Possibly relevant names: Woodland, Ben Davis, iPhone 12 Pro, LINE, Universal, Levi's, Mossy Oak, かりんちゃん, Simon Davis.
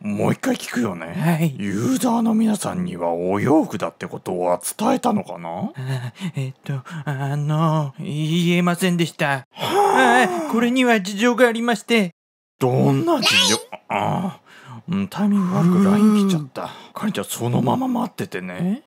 もう一回聞くよね、はい、ユーザーの皆さんにはお洋服だってことは伝えたのかな？言えませんでした。これには事情がありまして。どんな事情？タイミング悪くLINE来ちゃった。かりんちゃんそのまま待っててね。